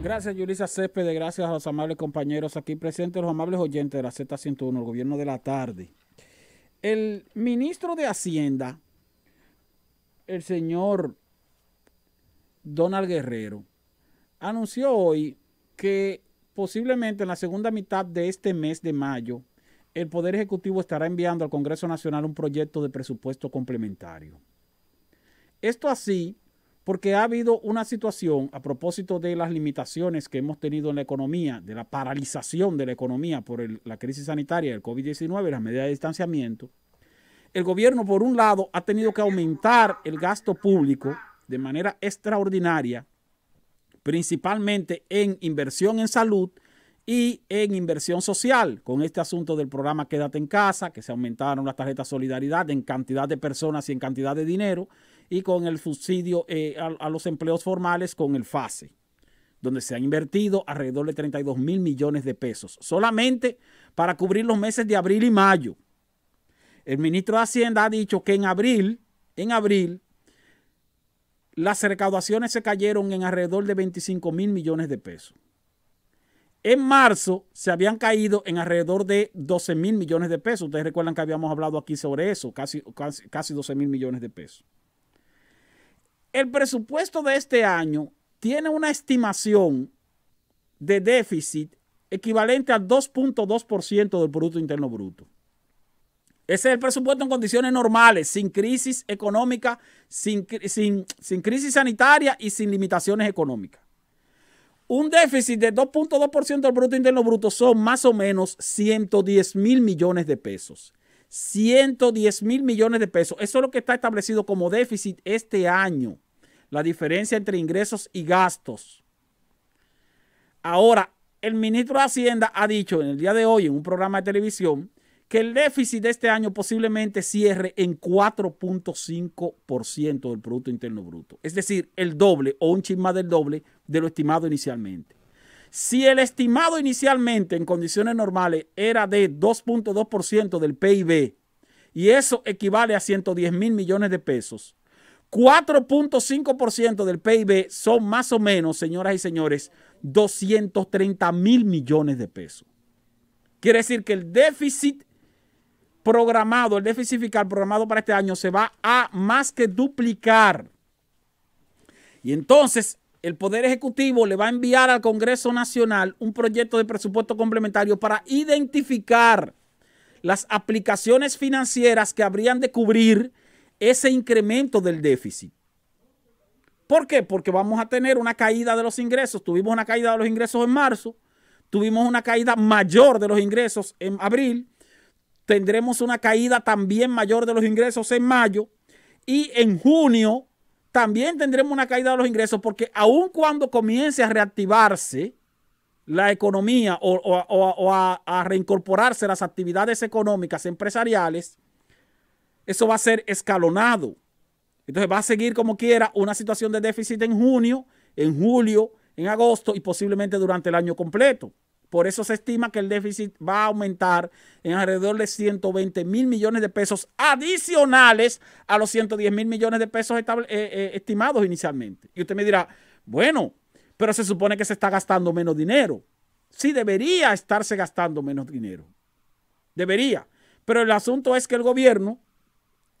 Gracias, Julissa Céspedes, gracias a los amables compañeros aquí presentes, los amables oyentes de la Z101, el gobierno de la tarde. El ministro de Hacienda, el señor Donald Guerrero, anunció hoy que posiblemente en la segunda mitad de este mes de mayo, el Poder Ejecutivo estará enviando al Congreso Nacional un proyecto de presupuesto complementario. Esto así porque ha habido una situación a propósito de las limitaciones que hemos tenido en la economía, de la paralización de la economía por la crisis sanitaria del COVID-19 y las medidas de distanciamiento. El gobierno, por un lado, ha tenido que aumentar el gasto público de manera extraordinaria, principalmente en inversión en salud y en inversión social, con este asunto del programa Quédate en Casa, que se aumentaron las tarjetas Solidaridad en cantidad de personas y en cantidad de dinero, y con el subsidio a los empleos formales con el FASE, donde se han invertido alrededor de 32,000 millones de pesos, solamente para cubrir los meses de abril y mayo. El ministro de Hacienda ha dicho que en abril, las recaudaciones se cayeron en alrededor de 25,000 millones de pesos. En marzo se habían caído en alrededor de 12,000 millones de pesos. Ustedes recuerdan que habíamos hablado aquí sobre eso, casi 12,000 millones de pesos. El presupuesto de este año tiene una estimación de déficit equivalente al 2.2% del Producto Interno Bruto. Ese es el presupuesto en condiciones normales, sin crisis económica, sin crisis sanitaria y sin limitaciones económicas. Un déficit de 2.2% del Producto Interno Bruto son más o menos 110,000 millones de pesos. 110,000 millones de pesos. Eso es lo que está establecido como déficit este año. La diferencia entre ingresos y gastos. Ahora, el ministro de Hacienda ha dicho en el día de hoy en un programa de televisión que el déficit de este año posiblemente cierre en 4.5% del Producto Interno Bruto. Es decir, el doble o un chisma del doble de lo estimado inicialmente. Si el estimado inicialmente en condiciones normales era de 2.2% del PIB y eso equivale a 110,000 millones de pesos, 4.5% del PIB son más o menos, señoras y señores, 230,000 millones de pesos. Quiere decir que el déficit programado, el déficit fiscal programado para este año se va a más que duplicar. Y entonces el Poder Ejecutivo le va a enviar al Congreso Nacional un proyecto de presupuesto complementario para identificar las aplicaciones financieras que habrían de cubrir ese incremento del déficit. ¿Por qué? Porque vamos a tener una caída de los ingresos. Tuvimos una caída de los ingresos en marzo, tuvimos una caída mayor de los ingresos en abril, tendremos una caída también mayor de los ingresos en mayo y en junio también tendremos una caída de los ingresos porque aun cuando comience a reactivarse la economía o a reincorporarse las actividades económicas empresariales, eso va a ser escalonado. Entonces va a seguir como quiera una situación de déficit en junio, en julio, en agosto y posiblemente durante el año completo. Por eso se estima que el déficit va a aumentar en alrededor de 120,000 millones de pesos adicionales a los 110,000 millones de pesos estimados inicialmente. Y usted me dirá, bueno, pero se supone que se está gastando menos dinero. Sí, debería estarse gastando menos dinero. Debería. Pero el asunto es que el gobierno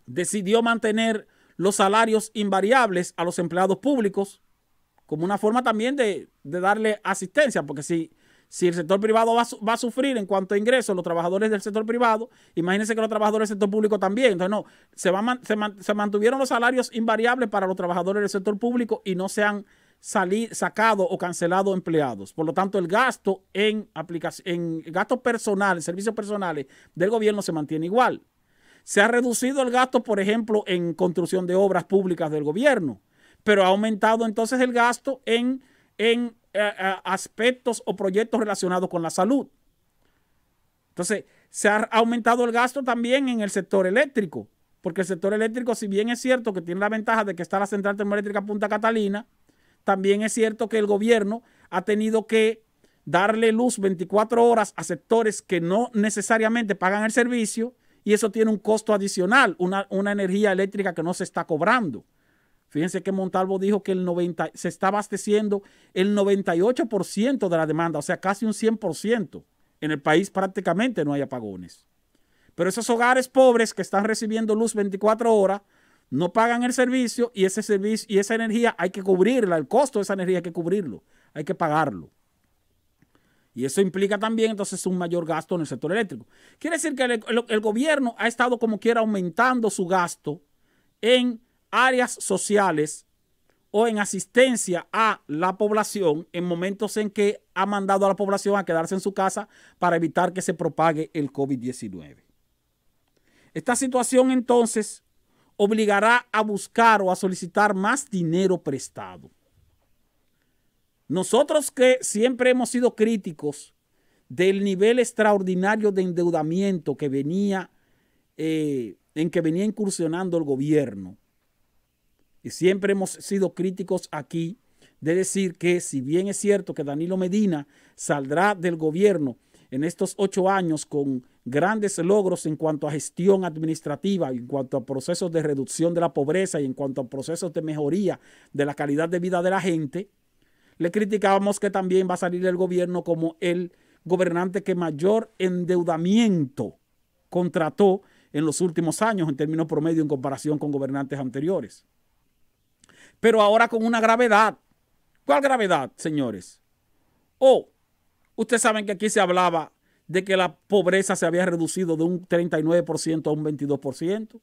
decidió mantener los salarios invariables a los empleados públicos como una forma también de darle asistencia, porque si el sector privado va a sufrir en cuanto a ingresos, los trabajadores del sector privado, imagínense que los trabajadores del sector público también. Entonces, no, se mantuvieron los salarios invariables para los trabajadores del sector público y no se han sacado o cancelado empleados. Por lo tanto, el gasto en gastos personales, servicios personales del gobierno se mantiene igual. Se ha reducido el gasto, por ejemplo, en construcción de obras públicas del gobierno, pero ha aumentado entonces el gasto en aspectos o proyectos relacionados con la salud. Entonces, se ha aumentado el gasto también en el sector eléctrico, porque el sector eléctrico, si bien es cierto que tiene la ventaja de que está la central termoeléctrica Punta Catalina, también es cierto que el gobierno ha tenido que darle luz 24 horas a sectores que no necesariamente pagan el servicio y eso tiene un costo adicional, una energía eléctrica que no se está cobrando. Fíjense que Montalvo dijo que se está abasteciendo el 98% de la demanda, o sea, casi un 100%. En el país prácticamente no hay apagones. Pero esos hogares pobres que están recibiendo luz 24 horas no pagan el servicio y esa energía hay que cubrirla, el costo de esa energía hay que cubrirlo, hay que pagarlo. Y eso implica también entonces un mayor gasto en el sector eléctrico. Quiere decir que el gobierno ha estado como quiera aumentando su gasto en áreas sociales o en asistencia a la población en momentos en que ha mandado a la población a quedarse en su casa para evitar que se propague el COVID-19. Esta situación entonces obligará a buscar o a solicitar más dinero prestado. Nosotros que siempre hemos sido críticos del nivel extraordinario de endeudamiento que venía, en que venía incursionando el gobierno, y siempre hemos sido críticos aquí de decir que si bien es cierto que Danilo Medina saldrá del gobierno en estos 8 años con grandes logros en cuanto a gestión administrativa, en cuanto a procesos de reducción de la pobreza y en cuanto a procesos de mejoría de la calidad de vida de la gente, le criticábamos que también va a salir del gobierno como el gobernante que mayor endeudamiento contrató en los últimos años en términos promedio en comparación con gobernantes anteriores. Pero ahora con una gravedad. ¿Cuál gravedad, señores? Ustedes saben que aquí se hablaba de que la pobreza se había reducido de un 39% a un 22%.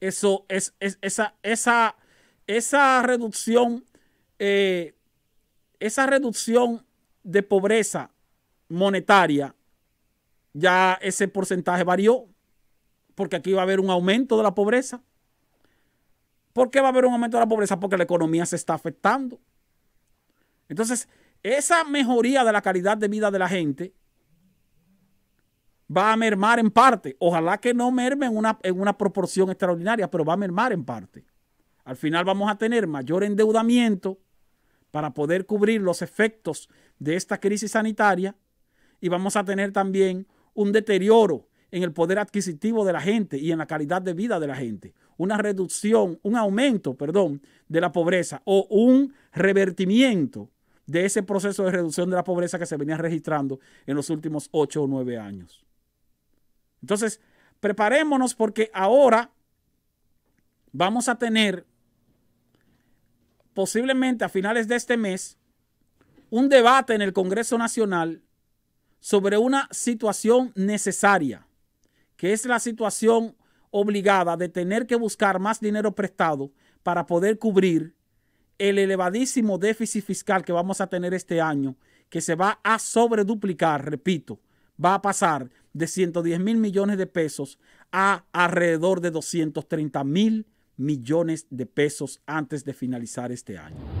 Eso esa reducción de pobreza monetaria, ya ese porcentaje varió, porque aquí va a haber un aumento de la pobreza. ¿Por qué va a haber un aumento de la pobreza? Porque la economía se está afectando. Entonces, esa mejoría de la calidad de vida de la gente va a mermar en parte. Ojalá que no merme en una proporción extraordinaria, pero va a mermar en parte. Al final vamos a tener mayor endeudamiento para poder cubrir los efectos de esta crisis sanitaria y vamos a tener también un deterioro en el poder adquisitivo de la gente y en la calidad de vida de la gente. Una reducción, un aumento, perdón, de la pobreza o un revertimiento de ese proceso de reducción de la pobreza que se venía registrando en los últimos 8 o 9 años. Entonces, preparémonos porque ahora vamos a tener posiblemente a finales de este mes, un debate en el Congreso Nacional sobre una situación necesaria, que es la situación obligada de tener que buscar más dinero prestado para poder cubrir el elevadísimo déficit fiscal que vamos a tener este año, que se va a sobreduplicar, repito, va a pasar de 110,000 millones de pesos a alrededor de 230,000 millones de pesos antes de finalizar este año.